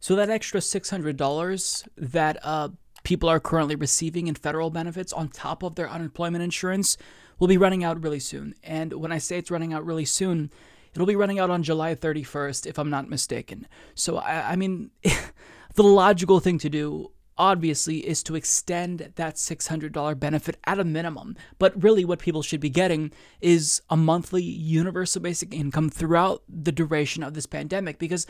So that extra $600 that people are currently receiving in federal benefits on top of their unemployment insurance will be running out really soon. And when I say it's running out really soon, it'll be running out on July 31st, if I'm not mistaken. So, I mean, the logical thing to do, obviously, is to extend that $600 benefit at a minimum. But really what people should be getting is a monthly universal basic income throughout the duration of this pandemic. Because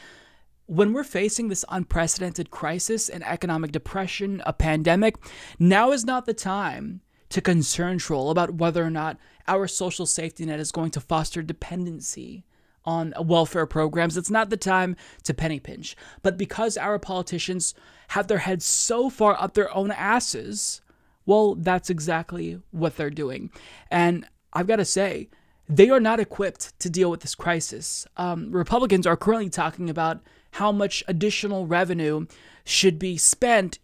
when we're facing this unprecedented crisis, an economic depression, a pandemic, now is not the time to concern troll about whether or not our social safety net is going to foster dependency on welfare programs. It's not the time to penny pinch. But because our politicians have their heads so far up their own asses, well, that's exactly what they're doing. And I've got to say, they are not equipped to deal with this crisis. Republicans are currently talking about how much additional revenue should be spent,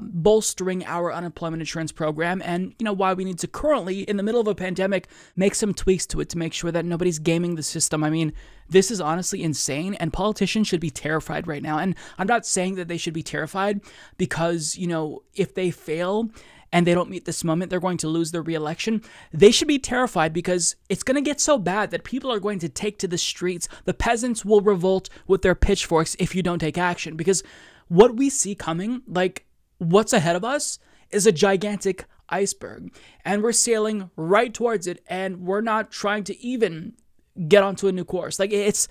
bolstering our unemployment insurance program, and, why we need to currently, in the middle of a pandemic, make some tweaks to it to make sure that nobody's gaming the system. I mean, this is honestly insane, and politicians should be terrified right now. And I'm not saying that they should be terrified because, if they fail and they don't meet this moment, they're going to lose their re-election. They should be terrified because it's going to get so bad that people are going to take to the streets. The peasants will revolt with their pitchforks if you don't take action, because what we see coming, like what's ahead of us, is a gigantic iceberg, and we're sailing right towards it, and we're not trying to even get onto a new course. Like it's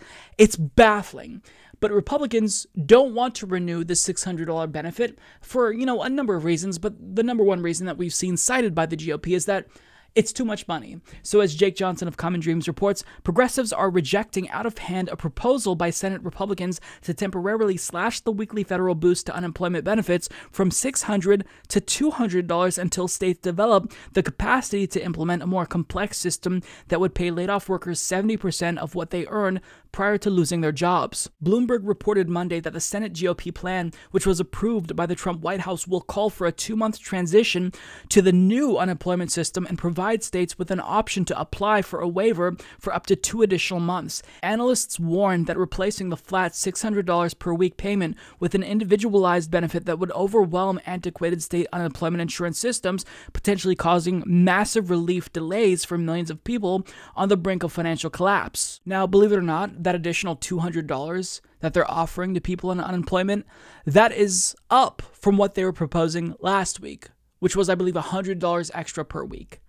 baffling. But Republicans don't want to renew the $600 benefit for, a number of reasons. But the number one reason that we've seen cited by the GOP is that it's too much money. So as Jake Johnson of Common Dreams reports, progressives are rejecting out of hand a proposal by Senate Republicans to temporarily slash the weekly federal boost to unemployment benefits from $600 to $200 until states develop the capacity to implement a more complex system that would pay laid-off workers 70% of what they earn prior to losing their jobs. Bloomberg reported Monday that the Senate GOP plan, which was approved by the Trump White House, will call for a 2-month transition to the new unemployment system and provide states with an option to apply for a waiver for up to 2 additional months. Analysts warn that replacing the flat $600 per week payment with an individualized benefit that would overwhelm antiquated state unemployment insurance systems, potentially causing massive relief delays for millions of people on the brink of financial collapse. Now, believe it or not, that additional $200 that they're offering to people on unemployment, that is up from what they were proposing last week, which was, I believe, $100 extra per week.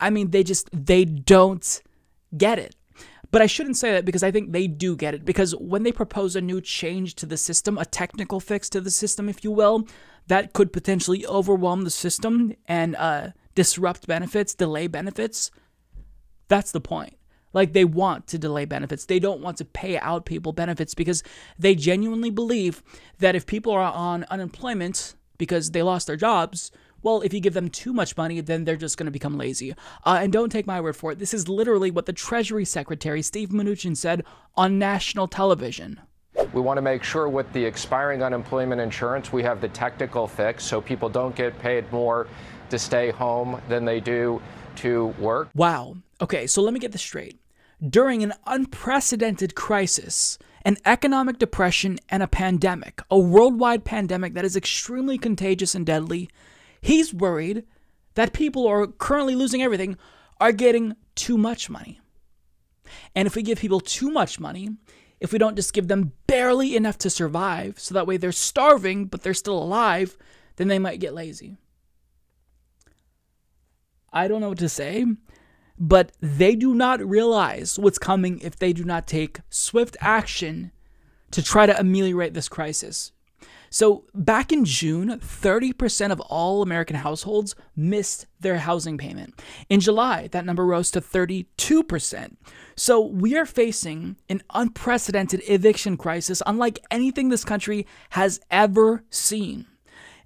I mean, they don't get it. But I shouldn't say that, because I think they do get it, because when they propose a new change to the system, a technical fix to the system, if you will, that could potentially overwhelm the system and disrupt benefits, delay benefits. That's the point. Like, they want to delay benefits. They don't want to pay out people benefits because they genuinely believe that if people are on unemployment because they lost their jobs, well, if you give them too much money, then they're just going to become lazy. And don't take my word for it. This is literally what the Treasury Secretary, Steve Mnuchin, said on national television. We want to make sure with the expiring unemployment insurance, we have the technical fix so people don't get paid more to stay home than they do to work. Wow. Okay, so let me get this straight. During an unprecedented crisis, an economic depression and a pandemic, a worldwide pandemic that is extremely contagious and deadly, he's worried that people who are currently losing everything are getting too much money. And if we give people too much money, if we don't just give them barely enough to survive, so that way they're starving but they're still alive, then they might get lazy. I don't know what to say, but they do not realize what's coming if they do not take swift action to try to ameliorate this crisis. So back in June, 30% of all American households missed their housing payment. In July, that number rose to 32%. So we are facing an unprecedented eviction crisis unlike anything this country has ever seen.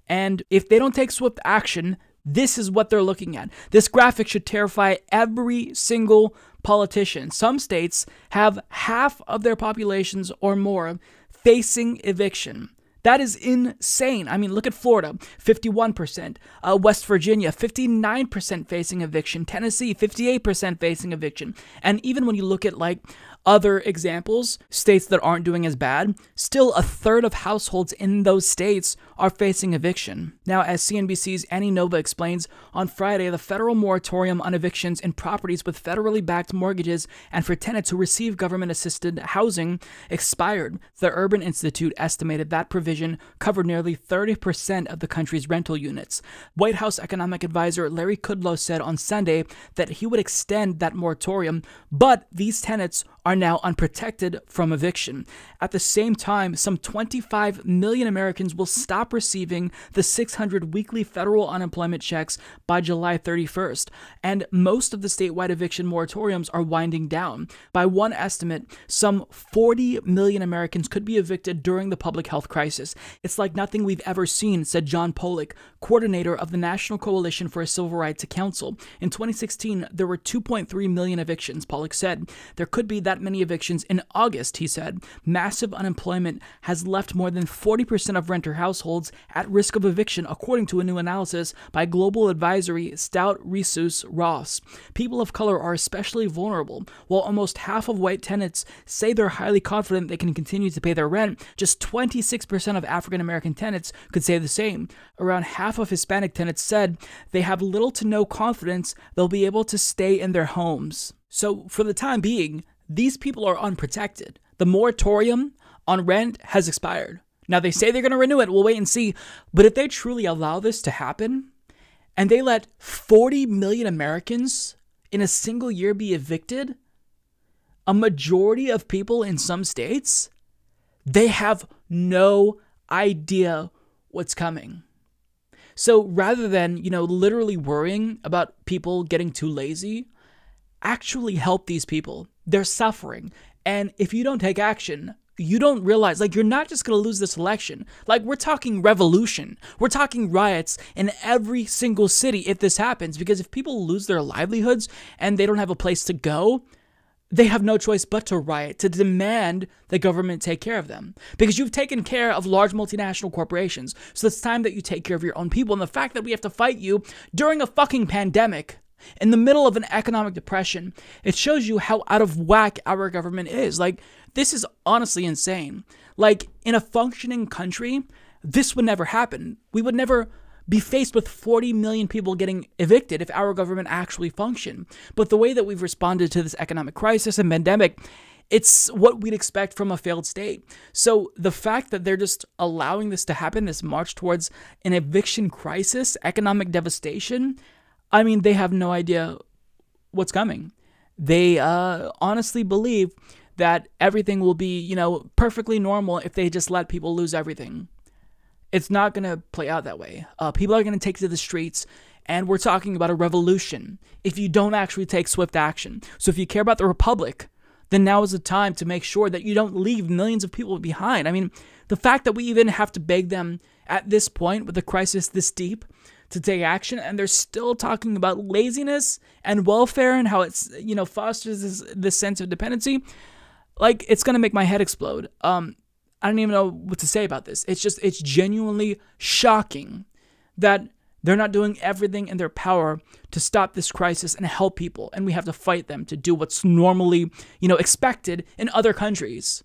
And if they don't take swift action, this is what they're looking at. This graphic should terrify every single politician. Some states have half of their populations or more facing eviction. That is insane. I mean, look at Florida, 51%, West Virginia, 59% facing eviction, Tennessee, 58% facing eviction. And even when you look at like other examples, states that aren't doing as bad, still a third of households in those states are facing eviction. Now, as CNBC's Annie Nova explains, on Friday, the federal moratorium on evictions in properties with federally backed mortgages and for tenants who receive government-assisted housing expired. The Urban Institute estimated that provision covered nearly 30% of the country's rental units. White House economic advisor Larry Kudlow said on Sunday that he would extend that moratorium, but these tenants are now unprotected from eviction. At the same time, some 25 million Americans will stop receiving the 600 weekly federal unemployment checks by July 31st, and most of the statewide eviction moratoriums are winding down. By one estimate, some 40 million Americans could be evicted during the public health crisis. It's like nothing we've ever seen, said John Pollock, coordinator of the National Coalition for a Civil Right to Counsel. In 2016, there were 2.3 million evictions, Pollock said. There could be that many evictions in August, he said. Massive unemployment has left more than 40% of renter households at risk of eviction, according to a new analysis by Global Advisory Stout Resus Ross. People of color are especially vulnerable. While almost half of white tenants say they're highly confident they can continue to pay their rent, just 26% of African American tenants could say the same. Around half of Hispanic tenants said they have little to no confidence they'll be able to stay in their homes. So for the time being, these people are unprotected. The moratorium on rent has expired. Now, they say they're going to renew it. We'll wait and see. But if they truly allow this to happen and they let 40 million Americans in a single year be evicted, a majority of people in some states, they have no idea what's coming. So rather than, you know, literally worrying about people getting too lazy, actually help these people. They're suffering. And if you don't take action, you don't realize, like, you're not just going to lose this election. Like, we're talking revolution. We're talking riots in every single city if this happens, because if people lose their livelihoods and they don't have a place to go, they have no choice but to riot, to demand the government take care of them. Because you've taken care of large multinational corporations, so it's time that you take care of your own people. And the fact that we have to fight you during a fucking pandemic, in the middle of an economic depression, it shows you how out of whack our government is. Like, this is honestly insane. Like, in a functioning country, this would never happen. We would never be faced with 40 million people getting evicted if our government actually functioned. But the way that we've responded to this economic crisis and pandemic, it's what we'd expect from a failed state. So the fact that they're just allowing this to happen, this march towards an eviction crisis, economic devastation, I mean, they have no idea what's coming. They honestly believe that everything will be, you know, perfectly normal if they just let people lose everything. It's not going to play out that way. People are going to take to the streets, and we're talking about a revolution if you don't actually take swift action. So if you care about the republic, then now is the time to make sure that you don't leave millions of people behind. I mean, the fact that we even have to beg them at this point with a crisis this deep to take action, and they're still talking about laziness and welfare and how it's, you know, fosters this sense of dependency. Like, it's gonna make my head explode. I don't even know what to say about this. It's genuinely shocking that they're not doing everything in their power to stop this crisis and help people, and we have to fight them to do what's normally, you know, expected in other countries.